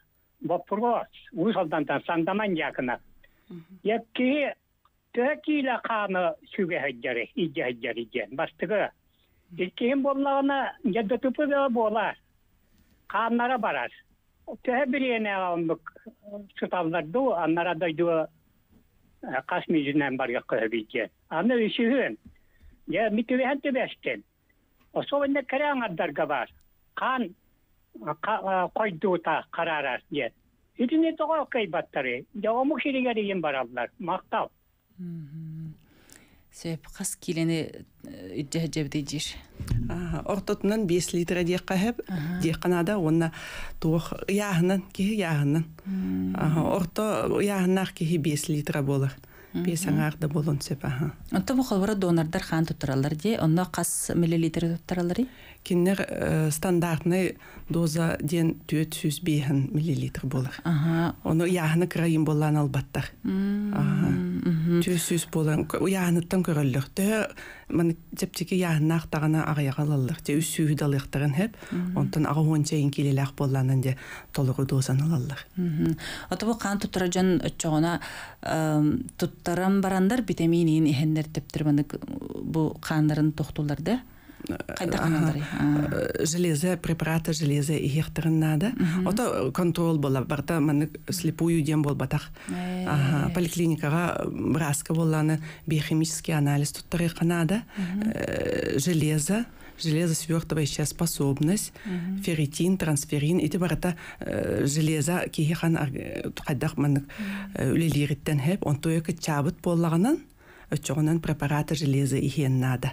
вопрос, ұсалдантан, сандаман яқына. Епке, төкейлі қаны сүге әйдері, иде әйдері ген, бастығы. Епкең болағына, еді түпі болар, қаннара барар. Төе біріне алынбық сұталдарды, аннара дайды қасмы жүнен барға көбейген. Аны үшігін, я митөвен төбәстен. Особенно кәрәңардарға бар. Қан қойдуыта қарарар. Үтіне тоға қайбаттары. Дауамы керегереген баралдар. Мақтал. Сөйіп, қас келені үтжәжәбді жер. Ортотынан бес литра дек қағып, дек қанада онына туық яғынан, кеғі яғынан. Орто яғынақ кеғі бес литра болыр. Бесің ағды болын сөп. Онта бұл қалбара донардар қан тұттыралар де, онына қас миллилитр тұттыралар? Кеннер стандартны доза ден төрт жүз бейін миллилитр болыр. Оны яғыны қырайын болан албаттар. төрт жүз болан, яғыныттан көрілдір. Мәні тәптеке яғына ақтағына ағайағалылық, үсүйді алықтырын әп, онтан аға ончайын келелі ақ боланын де толығы дозан алылық. Ата бұл қан тұттыра жан өтчіғына тұттарам барандар бітаминейін ехендер тәптірмендік бұл қандарын тоқтуларды? Железа препараты, железа ихтарын нада. Ото контроль бола, барта маны слепую дем бол батах. Поликлиникага браска болланы биохимический анализ туттарыка нада. Железа, железо свертывающая способность, ферритин, трансферин. Эти барата железа кихан кайдах маны үлелириттен хеп. Онтойка чабыт боллаганан, өтчөгөнөн препараты железа ихен нада.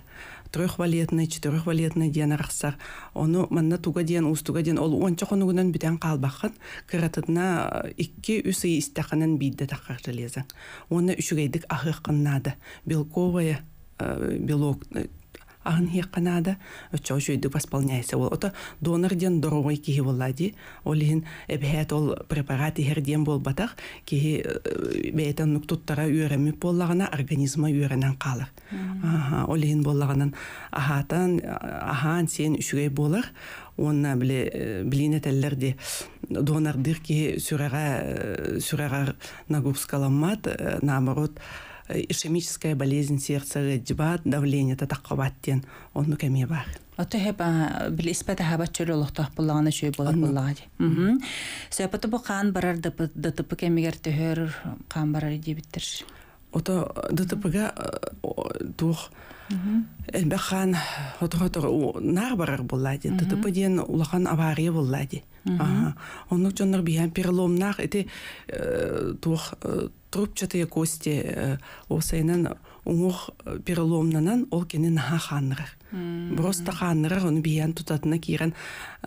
Трехвалетный, четырехвалетный ден арақсар. Оны манна туга ден, устуга ден, ол онча қонуғынан бітен қалбақын, кіратыдына икки үсі істақынан бейді таққар железі. Оны үшігейдік ақыққыннады. Белковая белок ағын еққынады, өтчау жөйді баспалняйсы ол. Ота донор ден дорогой кейі болады. Олығын әбхәт ол препарат ехерден бол батақ, кейі бәйтін нұқтуттара үйреміп болағына, организма үйренен қалыр. Олығын болағынан ағатан, ағаан сен үшігей болыр. Онына білейнет әлілерде донордыр кейі сүрәғар нагурскаламат, наамырот, ишемическая болезнь сердца, дебат, давление, татаққабаттен, оның көме бар. Ото хеп бил испата хабаччыл олуктах буллагына чөй болар буллагы. Мм. Сөйпаты бу кан барар дытып кемегер төһөр кан барар ди биттер. Ото дытыпга дух элбахан хотохотор нар барар буллагы. Дытып ден улахан авария буллагы. Ага. Онук жоннор биһан переломнах эти дух трубчатые кости осайнан уңух переломнанан ол кенен наха ханнырар. Просто ханнырар, он биян тутатына кирен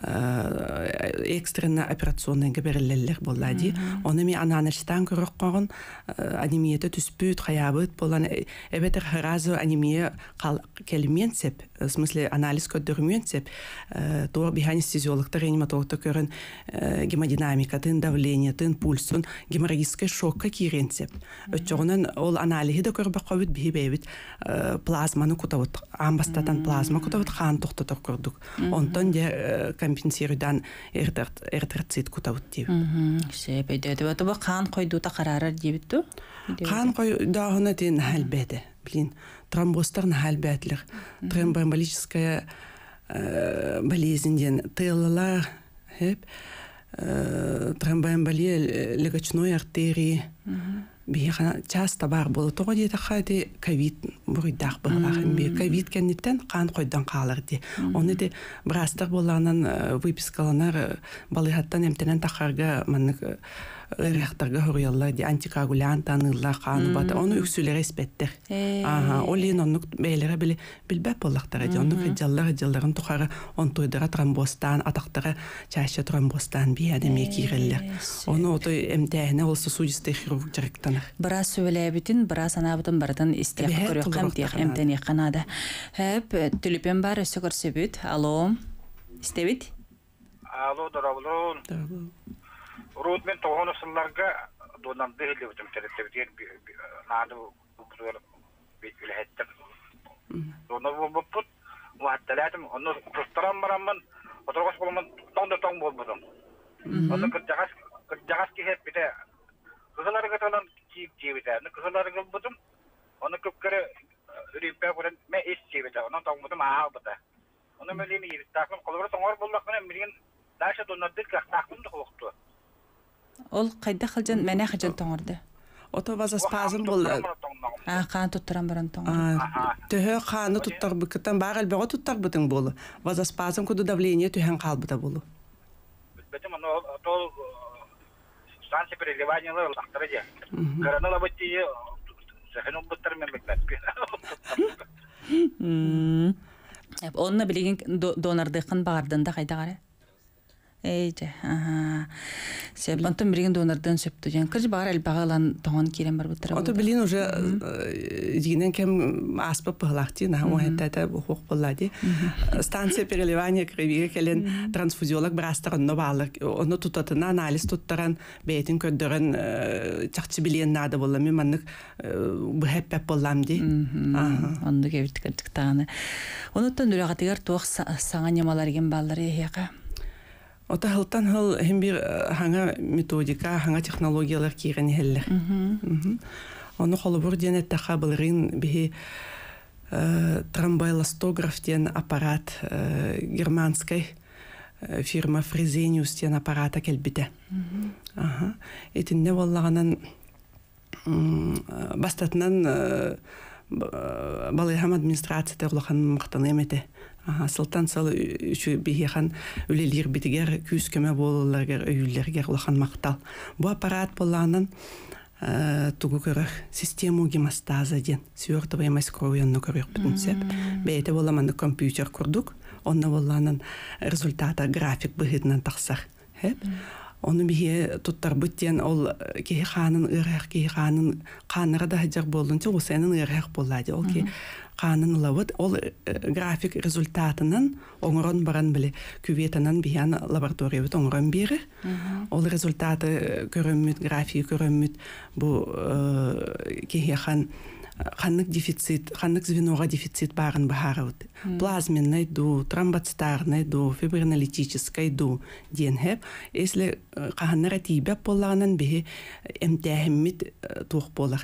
экстренно операционный габерлелер боллади. Оны ми ананаштан көрөк кагын анемиеті түспүт, хаябыт болан. Эбетер разы анемия келменсеп, в смысле анализ көддөрмөнсеп, тор биханестезиологтар, реаниматологтар көрін гемодинамикатын, давлениятын, пульсун, геморрагический шокка киренсеп. Өтчоғынан ол анализи да көрбі қобыт бейбі. Бейбит плазманы кутавыт, амбастатан плазма кутавыт, хан тохтатар көрдік. Онтон де компенсирудан эртерцит кутавыт дейбит. Все, бейді өте бөті бұл қан қойдуыта қарарар дейбітту? Қан қойдуағына дейін әл бәді, білін, тромбостарын әл бәділер. Тромбоэмболическая болезнінден тылылар, тромбоэмболия легочной артерии, бияхан часто бар болу тоғы дейді қайды ковид бұрыдақ бұғағын бе. Ковид кәнеттен қан қойдан қалыр де. Оны де бірастық болағынан выпискаланар балығаттан әмтінен тақарға мәнік әріқтарға ғұрыялар де. Антикоагулян танылар қаны бады. Оны үксілері әспеттер. Олен оның бәйлері білі білбәп болақтары де. Оның әділлар әділларын тұқары он тойдыра тромбостан, атақтыра чаще тромбостан бе әдеме кейгілер. Оны отой әмтәйіне олсы судисты хирург жарықтан. Біраз сөйләбетін, біраз анабытын бардын істек көрек қамтек әмтен еқанады. Әп, түліпен бар өсі көрсебіт. Алло, істебіт? Алло, дұрабылын. Рұд мен тоғын ұсылларға донамды елі өтім тәріптерден нағды бүлі әттім. Оны бұлбұт, мұхаттәлі әтім, оны құстырам барамын, отырғас болымын тоң-тоң болбұдым. Оны күрдағас кейіп біте қызыларға талан кейіп дейбеді. Оны қызыларға бұдым, оны көпкірі үрейпе көрін мән ес дейбеді. Оны тоң бұдым ағал бұды. Оны мөлеймі ебіттақым. Қолыбыры соңғар болдақпынан мірген дайша донадыр қақтақымды қолықты. Ол қайда қылжан, мәне қылжан тоңырды? Отоваза спазым болды. Қаны тұттырам бұрын тоңырды. Түхі қаны тұттар бүкіттен бағыл бөғі тұттар бұтың болы. Ваза спазым көді давление түхен қалбыда болу. Сансы переливания ловил ахтраде. Коронала бы тебе захинул бы терминбек на спину. Он на ближнем донор дыхан барден да хайдаре. Эйде, ага. Себ, антон ближнем донор дын септу. Ян, каждый бар ел багалан тон кирем барбутра. А то ближнем уже единен кем аспа пахлахти, на мухета это бухох палади. Станция переливания крови, келен трансфузиолог брастаран новалар, оно тут это на анализ тут таран бейтин кодеран чахтибилиен надо было, мы манник бхеппе паламди. Ага. Он до кевит картаны. Он тут дурагатигар тух саня маларгем баллари яка. Ота халтан хал химбир ханга методика, ханга технологиялар кирен хеллер. Оно халбур дине тахабл рин бе тромбоэластографтен аппарат германской фирма Фрезениус тен аппарата келбите. Этин не валлаганан бастатнан балыхам администрация терлахан мактанемете. Сылтан салы үші бейхен үлелер бетігер күйіз көмі болыларгер өйілергер ұлақан мақтал. Бұ аппарат болағынан тұғы көрір систему гемостазы ден. Сүйіртібаймас көруянны көрір бүтін сәп. Бәйті боламанды компьютер күрдік. Онна болағынан результата график бұғыдынан тақсар. Оны бейе тұттар бүттен ол кейі қанын ұрғақ, кейі қанын қаныры да ғаджар болыншы, ғысайның ұрғақ болады. Ол кейі қанын лауыд, ол график результатынан оңырын баран білі, күветінен бейен лаборатория өт оңырын бері. Ол результаты көріммет, графии көріммет, бұл кейі қан қанық дефицит, қанық звеноға дефицит барын бағары өт. Плазменной ду, тромбоцитарной ду, фибринолитической ду ден хэп. Если қағаннара тейбәп болағынан бе әмтәхіммет туқ болар.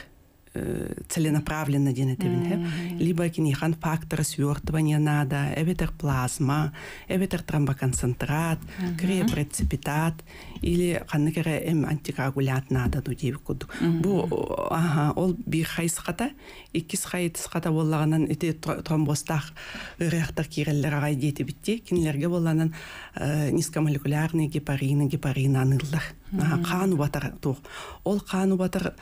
Целенаправленно ден әтебін хэп. Либо кенехан факторы свертывания надо, әбетер плазма, әбетер тромбоконцентрат, крепрецепитат, или қанық әрі әм антикоагулят надо ду дейбі күдік. Бұл ол бір қайсықата, екіз қайсықата болағынан өте тромбостақ үріқтар керелер ағай дейті бітте, кенелерге болағынан низкомолекулярны гепарины, гепарины анылдар. Қану батар тұқ. Ол қану батар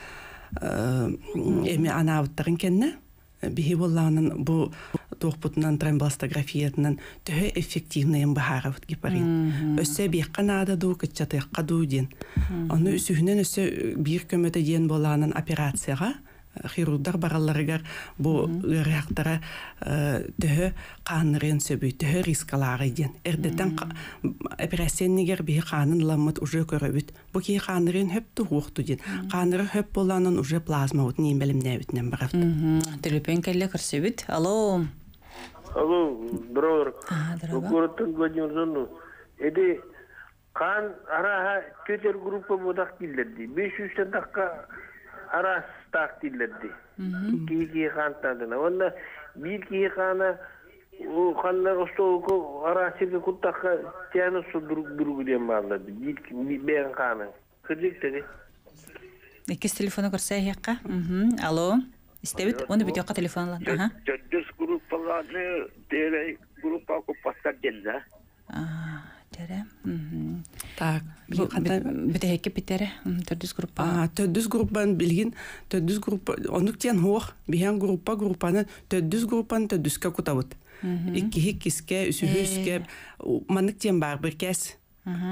أمي أنا أوترن كنا به والله أنا بو توقفتنا نترن باستغرافياتنا تهي إفكتيفنا ينبهارة وتجبرين. أسا بيقنا هذا دو كتشتى قدودين. أنا أسهنا أسا بيركم تجين والله أنا أبيراتسرة خيرو دربار الله رجع بو رياضرة تهي قانرين سبي تهي ريسك العريضين. إردتن أبيراتسين نجر به قانن لما تأجرك ربيت بكي قانرين هبتو وقتودين قانر هب والله أنا أجر بلازما وتنين بالمنابت نمبرفت. تلبين كله كرسبيت. ألو. Алло, бродер. Город Владимир Зону. Эди кан араха тетер группа модак килдерди. беш жүз дакка арас так килдерди. Киги хантадына. Онда бир киги хана у ханна остолку арасыды куттакка тяны судрук другу дем барлады. Бир бен хана. Кырдыктыды. Эки телефону көрсө якка. Алло. استبت وانا بدي اقطع تليفون لها جدس جروب طلعت ديري جروب اكو باستر جنزا اه ترى تاع بدي هيك بترى تدس جروب اه تدس جروب بان بلين تدس جروب انكتين هور بهان جروب جروب انا تدس جروب انت تدس كوتاوت هيك هيك سكا سوسكا منكتين باربركاس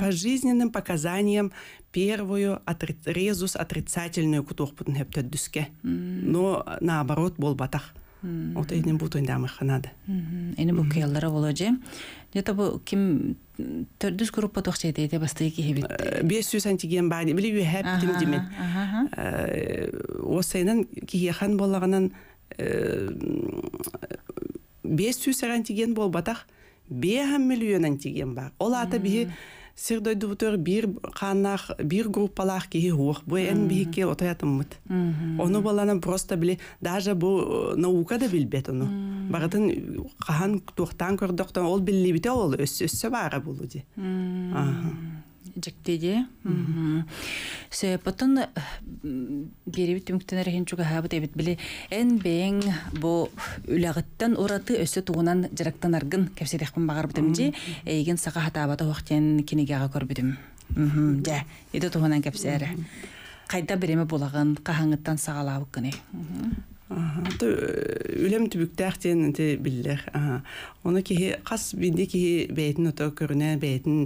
По жизненным показаниям первую резус отрицательную кутурпутн хептеддюске, но наоборот болбатах. Вот эйнем бутон дамыха надо. Эйнем бу кияллара володжи. Дета бу ким төрдүс группа тохча дейте басты еки хебит. беш жүз антиген бади, били ю хэп тим демен. Осайнан кияхан болағынан беш жүз антиген болбатах, бехан миллион антиген бар. Ол ата бихи сирдойдубутор бир канах, бир группалах кихи хуах. Бу эн бихике отоятыммыт. Ону баланын просто били, даже бу наука да билбет ону. Баратын кахан туқтан көрдіктан ол билибите ол өссө бара болуди. Жектеде. Сө, потон беребит түміктен әрхенчуға хабыт әбет біле, ән бәйін бұ үләғыттан ораты өсі туғынан жарақтан арғын кәпседеқпін бағар бітімде, әйген саға хатабата оқтен кенегеға көр бітім. Жә, еді туғынан кәпседері. Қайда біреме болағын, қағаңыттан сағалау күні. Үлем түбіктәқтен әнді білдер. Оны кейі қас бінде кейі бәйтін өті көріне бәйтін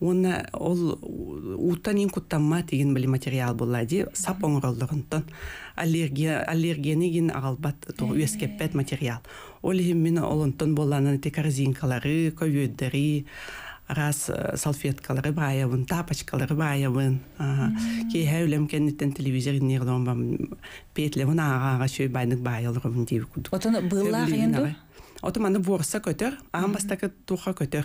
ونا أول وتانين كتماتين باللي ماتيريال بالله دي سبعون رالدرنتن аллергия аллергенигин албат то үескеппет материал. Олим мен олонтон болланын те корзинкалары, көйөддери, рас салфеткалары баябын, тапочкалары баябын. Ки хәүлем кеннеттен телевизорын нердон бам петлевон ага шөй байнык баялырым деп күдүк. Отон быллар енді? Отоманы борса көтөр, амбастакы туха көтөр.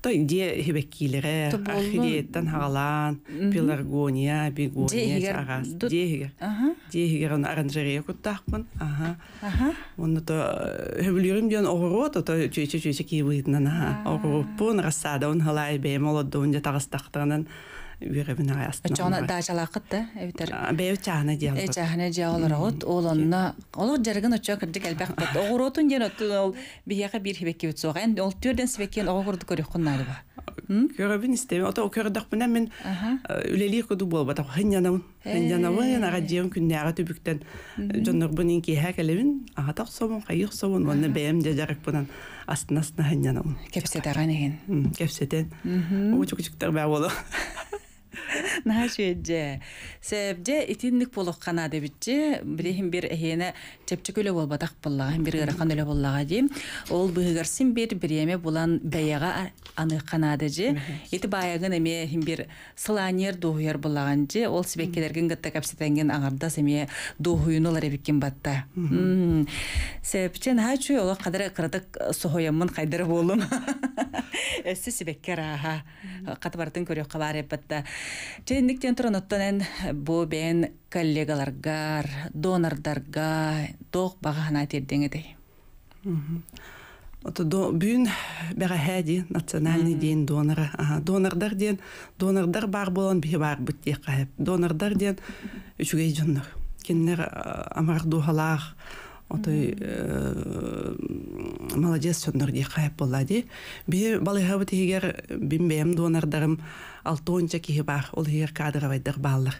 То идея хебекилере, ахриеттан халан, пеларгония, бегония, арас, дегер, дегер он оранжерея куттахман, ага, он это хеблюрим ден огород, это чуть-чуть кивыдна на огорпон рассада, он халай бе молодон де тарастахтанан виребин арастан. Чана даже лакта, эвитер. Бе чана диалог. Чана диалог, оланна, олар жарган очак рдик албак, огородун ден отул бияка бир хебекивит соган, ол түрден свекен огород көрүкүн. كربين استمع أو كردقنا من وليلي كدوبل بتاع هنيانون هنيانون عاديهم كنا عادي بكتن جنربنين كي هكلمن عادق صون خير صون ونبيم جدارك بنا أستنسنا هنيانون كيف سترانين كيف ستين وتشوك تربع والله ناشيدة. سبدأ إتنك بلوخ قناة بتجي بريهم بير هنا تبتكله والبطاق بالله هم بير رقم له بالله عادي. والبهجرسين بير بريمة بولان بيجاء عن القناة دجى. يتبايعنا مية هم بير سلانير دوهير بالله عنجى. والسبيك درجن قد تكبستنجن أعرضه سمية دوهيون الله ربكم بطة. سبتين هاتشوا والله قدر قردك صهيا من قدر بولم. السيسي بكرها قد برتن كوري قبارة بتدا جينك تنترون الطنن بو بين كليجالر جار دونر درجا دوق بعهناتي الدنيتي. أتدو بين برهادي ناتنالني دين دونر دونر دردين دونر در باربولان بهبار بتيقه دونر دردين شو جاي جنر كنر أمر دوهلاق أتى ملاجئ النردي خايب بلادي بيه بالها بتهجر بين بيم دونر درم ألتون تكيه بع أولهير كادر ويدر بالله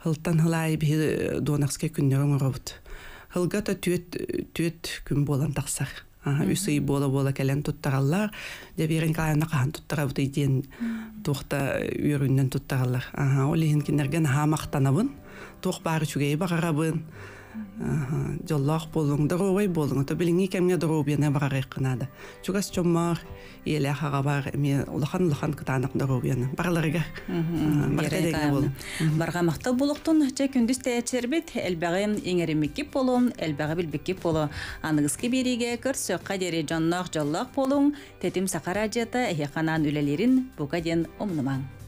هل تنهلاي بيه دونرسك كنيرم ربط هل قطع توت توت كن بولن تخسر آه يصير بولا بولا كلام تترالله دبيرن كلام نقهن تتراب تيجين توختا يرونن تترالله آه أولهن كنرجن ها مختنبن توخ بارش جاي بقربن آه جلاخ بولون دروي بولون تبليني كم يدروبي أنا برقق نادا شو قص جمار يلاها غبار مي لخان لخان كتعنق دروبي أنا برلرجع برتدين بول برجع مختب بولقطن تكون دستة تربت البعين إنجر مكيب بولون البعب البكيب بولا عن رزق بيرجع كرس قدر جناخ جلاخ بولون تتم سقراجته هي قنان أوليرين بقدين أمنمان.